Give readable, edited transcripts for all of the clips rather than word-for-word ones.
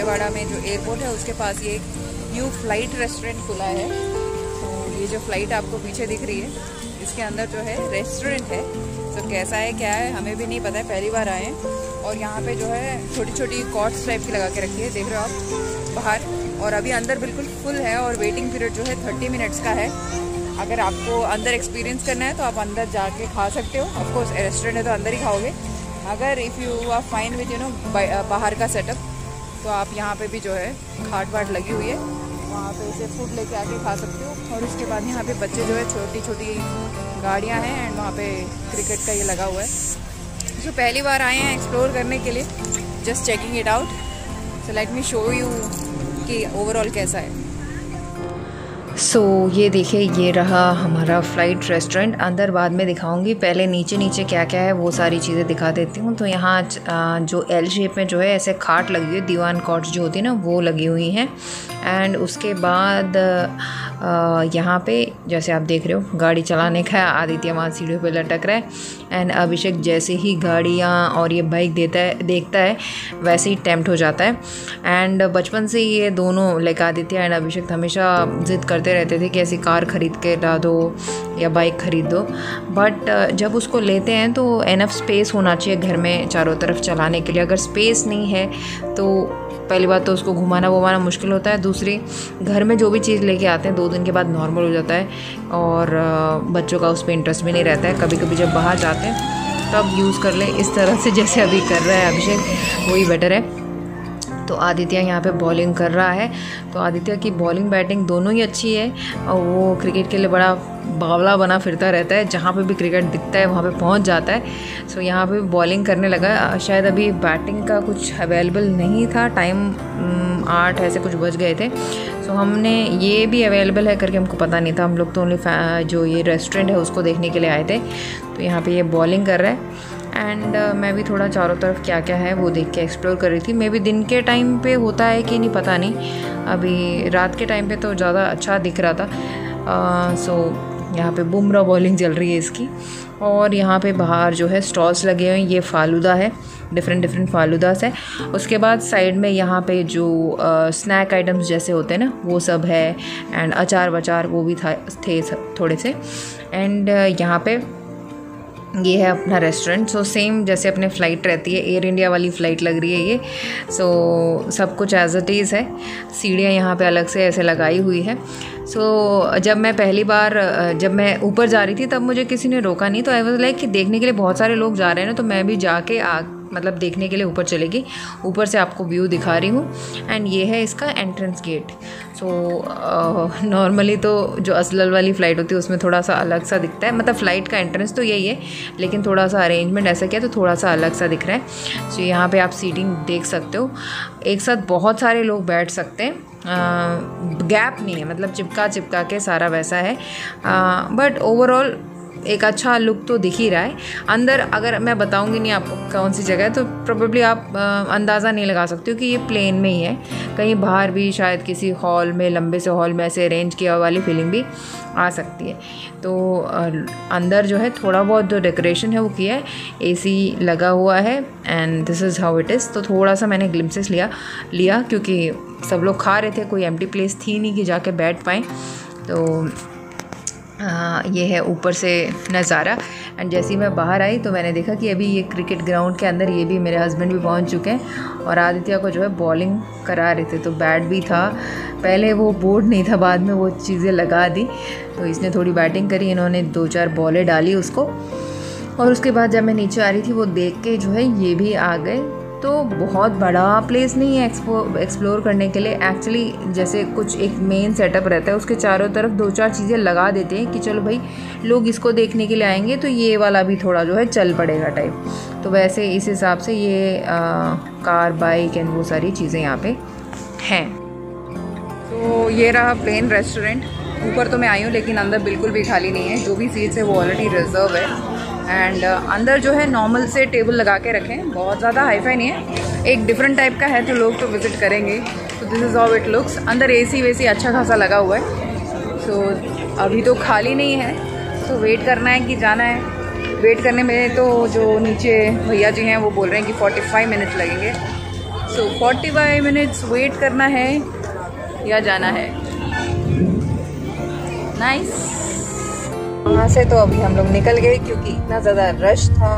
विजयवाड़ा में जो एयरपोर्ट है उसके पास ये न्यू फ्लाइट रेस्टोरेंट खुला है। तो ये जो फ्लाइट आपको पीछे दिख रही है इसके अंदर जो है रेस्टोरेंट है। तो कैसा है क्या है हमें भी नहीं पता है, पहली बार आए हैं। और यहाँ पे जो है छोटी छोटी कॉट्स टाइप की लगा के रखी है, देख रहे हो आप बाहर। और अभी अंदर बिल्कुल फुल है और वेटिंग पीरियड जो है 30 मिनट्स का है। अगर आपको अंदर एक्सपीरियंस करना है तो आप अंदर जाके खा सकते हो। ऑफकोर्स रेस्टोरेंट है तो अंदर ही खाओगे। अगर if you are fine with you know बाहर का सेटअप तो आप यहाँ पे भी जो है घाट बाट लगी हुई है, वहाँ पे इसे फूड लेके आके खा सकते हो। और उसके बाद यहाँ पे बच्चे जो है छोटी छोटी गाड़ियाँ हैं एंड वहाँ पे क्रिकेट का ये लगा हुआ है। जो पहली बार आए हैं एक्सप्लोर करने के लिए, just checking it out. So let me show you कि ओवरऑल कैसा है। ये देखिए, ये रहा हमारा फ्लाइट रेस्टोरेंट। अंदर बाद में दिखाऊंगी, पहले नीचे नीचे क्या क्या है वो सारी चीज़ें दिखा देती हूँ। तो यहाँ जो एल शेप में जो है ऐसे खाट लगी हुई, दीवान कॉट्स जो होती है ना वो लगी हुई हैं। एंड उसके बाद यहाँ पे जैसे आप देख रहे हो गाड़ी चलाने का, आदित्य वहाँ सीढ़ियों पे लटक रहा है। एंड अभिषेक जैसे ही गाड़ियाँ और ये बाइक देखता है वैसे ही टेम्प्ट हो जाता है। एंड बचपन से ये दोनों लाइक आदित्य एंड अभिषेक हमेशा ज़िद करते रहते थे कि ऐसी कार ख़रीद के ला दो या बाइक ख़रीद दो। बट जब उसको लेते हैं तो एनफ स्पेस होना चाहिए घर में चारों तरफ चलाने के लिए। अगर स्पेस नहीं है तो पहली बात तो उसको घुमाना वुमाना मुश्किल होता है, दूसरी घर में जो भी चीज़ लेके आते हैं 2 दिन के बाद नॉर्मल हो जाता है और बच्चों का उस पर इंटरेस्ट भी नहीं रहता है। कभी कभी जब बाहर जाते हैं तब यूज़ कर ले, इस तरह से जैसे अभी कर रहा है अभिषेक वही बेटर है। तो आदित्य यहाँ पे बॉलिंग कर रहा है। तो आदित्य की बॉलिंग बैटिंग दोनों ही अच्छी है और वो क्रिकेट के लिए बड़ा बावला बना फिरता रहता है, जहाँ पे भी क्रिकेट दिखता है वहाँ पे पहुँच जाता है। सो यहाँ पे बॉलिंग करने लगा। शायद अभी बैटिंग का कुछ अवेलेबल नहीं था, टाइम 8 ऐसे कुछ बच गए थे। सो हमने ये भी अवेलेबल है करके हमको पता नहीं था, हम लोग तो ओनली जो ये रेस्टोरेंट है उसको देखने के लिए आए थे। तो यहाँ पर ये बॉलिंग कर रहा है एंड मैं भी थोड़ा चारों तरफ क्या क्या है वो देख के एक्सप्लोर कर रही थी। मे भी दिन के टाइम पे होता है कि नहीं पता नहीं, अभी रात के टाइम पे तो ज़्यादा अच्छा दिख रहा था। यहाँ पे बुमराह बॉलिंग चल रही है इसकी। और यहाँ पे बाहर जो है स्टॉल्स लगे हुए हैं, ये फालूदा है, डिफरेंट फालूदास है। उसके बाद साइड में यहाँ पे जो स्नैक आइटम्स जैसे होते हैं ना वो सब है एंड अचार वचार वो भी थे थोड़े से। एंड यहाँ पर ये है अपना रेस्टोरेंट। सो सेम जैसे अपने फ़्लाइट रहती है, एयर इंडिया वाली फ़्लाइट लग रही है ये। सो सब कुछ एज इट इज़ है। सीढ़ियाँ यहाँ पे अलग से ऐसे लगाई हुई है। सो जब मैं ऊपर जा रही थी तब मुझे किसी ने रोका नहीं, तो आई वाज लाइक कि देखने के लिए बहुत सारे लोग जा रहे हैं ना, तो मैं भी जाके मतलब देखने के लिए ऊपर चलेगी। ऊपर से आपको व्यू दिखा रही हूँ। एंड ये है इसका एंट्रेंस गेट। सो नॉर्मली तो जो असलल वाली फ़्लाइट होती है उसमें थोड़ा सा अलग सा दिखता है, मतलब फ़्लाइट का एंट्रेंस तो यही है लेकिन थोड़ा सा अरेंजमेंट ऐसा किया तो थोड़ा सा अलग सा दिख रहा है। सो यहाँ पे आप सीटिंग देख सकते हो, एक साथ बहुत सारे लोग बैठ सकते हैं, गैप नहीं है, मतलब चिपका के सारा वैसा है। बट ओवरऑल एक अच्छा लुक तो दिख ही रहा है। अंदर अगर मैं बताऊंगी नहीं आपको कौन सी जगह है तो प्रोबेबली आप अंदाज़ा नहीं लगा सकते हो कि ये प्लेन में ही है। कहीं बाहर भी शायद किसी हॉल में, लंबे से हॉल में ऐसे अरेंज किया वाली फीलिंग भी आ सकती है। तो अंदर जो है थोड़ा बहुत जो डेकोरेशन है वो किया है, AC लगा हुआ है and this is how it is. तो थोड़ा सा मैंने ग्लिम्पसेस लिया क्योंकि सब लोग खा रहे थे, कोई एम्प्टी प्लेस थी नहीं कि जाके बैठ पाएँ। तो ये है ऊपर से नज़ारा। एंड जैसे ही मैं बाहर आई तो मैंने देखा कि अभी ये क्रिकेट ग्राउंड के अंदर ये भी मेरे हस्बैंड भी पहुंच चुके हैं और आदित्य को जो है बॉलिंग करा रहे थे। तो बैट भी था, पहले वो बोर्ड नहीं था, बाद में वो चीज़ें लगा दी। तो इसने थोड़ी बैटिंग करी, इन्होंने 2-4 बॉलें डाली उसको। और उसके बाद जब मैं नीचे आ रही थी वो देख के जो है ये भी आ गए। तो बहुत बड़ा प्लेस नहीं है एक्सप्लोर करने के लिए। एक्चुअली जैसे कुछ एक मेन सेटअप रहता है उसके चारों तरफ 2-4 चीज़ें लगा देते हैं कि चलो भाई लोग इसको देखने के लिए आएंगे तो ये वाला भी थोड़ा जो है चल पड़ेगा टाइप। तो वैसे इस हिसाब से ये कार बाइक एंड वो सारी चीज़ें यहाँ पे हैं। तो ये रहा प्लेन रेस्टोरेंट। ऊपर तो मैं आई हूँ लेकिन अंदर बिल्कुल भी खाली नहीं है, जो भी सीट्स है वो ऑलरेडी रिजर्व है। एंड अंदर जो है नॉर्मल से टेबल लगा के रखें, बहुत ज़्यादा हाईफाई नहीं है, एक डिफरेंट टाइप का है तो लोग तो विज़िट करेंगे। तो this is how it looks. अंदर AC अच्छा खासा लगा हुआ है। सो अभी तो खाली नहीं है, तो वेट करना है कि जाना है। वेट करने में तो जो नीचे भैया जी हैं वो बोल रहे हैं कि 45 मिनट लगेंगे। सो 45 मिनट्स वेट करना है या जाना है। नाइस। वहाँ से तो अभी हम लोग निकल गए क्योंकि इतना ज़्यादा रश था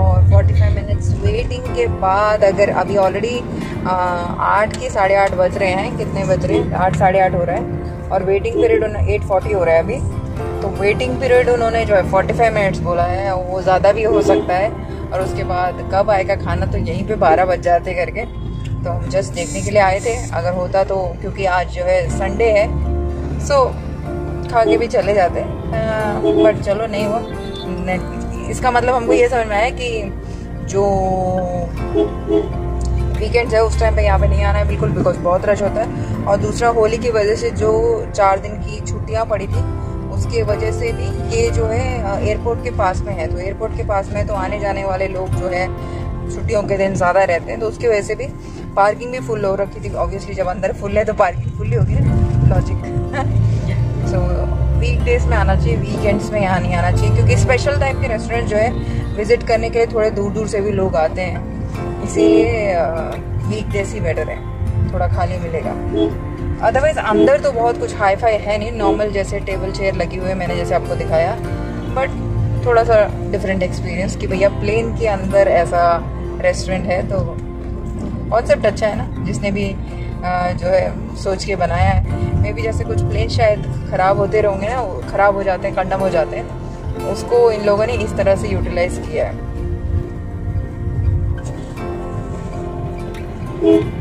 और 45 मिनट्स वेटिंग के बाद अगर अभी ऑलरेडी 8 के 8:30 बज रहे हैं, कितने बज रहे हैं 8, 8:30 हो रहा है और वेटिंग पीरियड 8:40 हो रहा है अभी। तो वेटिंग पीरियड उन्होंने जो है 45 मिनट्स बोला है, वो ज़्यादा भी हो सकता है। और उसके बाद कब आएगा खाना, तो यहीं पे 12 बज जाते करके। तो हम जस्ट देखने के लिए आए थे, अगर होता तो, क्योंकि आज जो है संडे है सो खा के भी चले जाते, बट चलो नहीं हुआ। इसका मतलब हमको ये समझ में आया कि जो वीकेंड्स है उस टाइम पे यहाँ पे नहीं आना है बिल्कुल, बिकॉज बहुत रश होता है। और दूसरा होली की वजह से जो 4 दिन की छुट्टियाँ पड़ी थी उसके वजह से भी ये जो है एयरपोर्ट के पास में है, तो एयरपोर्ट के पास में तो आने जाने वाले लोग जो है छुट्टियों के दिन ज़्यादा रहते हैं, तो उसकी वजह से भी पार्किंग भी फुल हो रखी थी। ऑब्वियसली जब अंदर फुल है तो पार्किंग फुल ही होगी ना, लॉजिक। सो वीकडेज में आना चाहिए, वीकेंड्स में यहाँ नहीं आना चाहिए, क्योंकि स्पेशल टाइप के रेस्टोरेंट जो है विजिट करने के लिए थोड़े दूर दूर से भी लोग आते हैं, इसीलिए वीकडेज ही बेटर है, थोड़ा खाली मिलेगा। अदरवाइज अंदर तो बहुत कुछ हाई फाई है नहीं, नॉर्मल जैसे टेबल चेयर लगी हुई है मैंने जैसे आपको दिखाया, बट थोड़ा सा डिफरेंट एक्सपीरियंस कि भैया प्लेन के अंदर ऐसा रेस्टोरेंट है, तो कॉन्सेप्ट अच्छा है ना, जिसने भी जो है सोच के बनाया है। मे भी जैसे कुछ प्लेन शायद ख़राब होते रहेंगे ना, वो ख़राब हो जाते हैं, कंडम हो जाते हैं, उसको इन लोगों ने इस तरह से यूटिलाइज किया है।